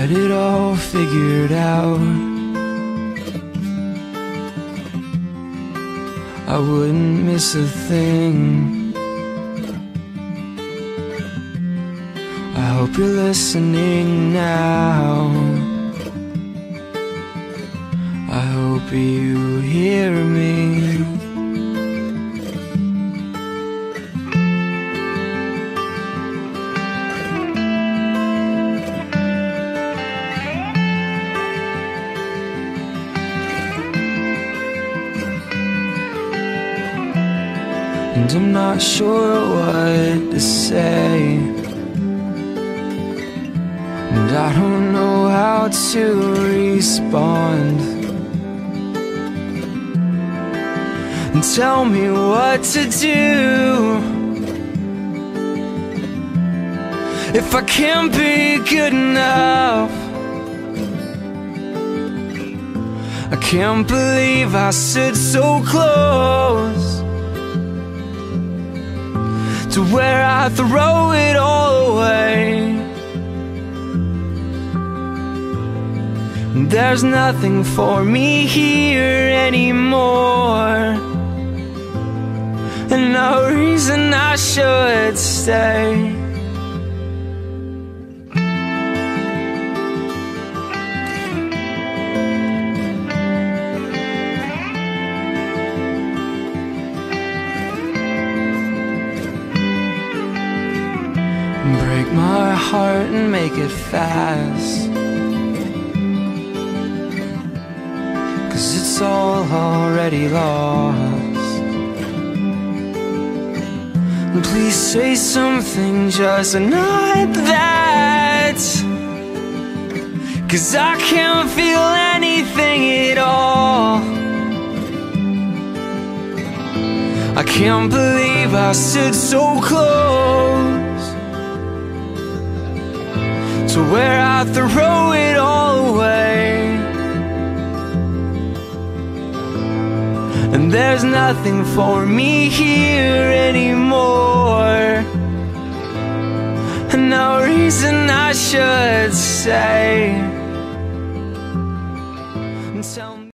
had it all figured out. I wouldn't miss a thing. I hope you're listening now. I hope you hear me. And I'm not sure what to say, and I don't know how to respond. And tell me what to do if I can't be good enough. I can't believe I stood so close to where I throw it all away. There's nothing for me here anymore, and no reason I should stay. Break my heart and make it fast, 'cause it's all already lost. And please say something, just not that, 'cause I can't feel anything at all. I can't believe I stood so close to where I throw it all away. And there's nothing for me here anymore, and no reason I should say.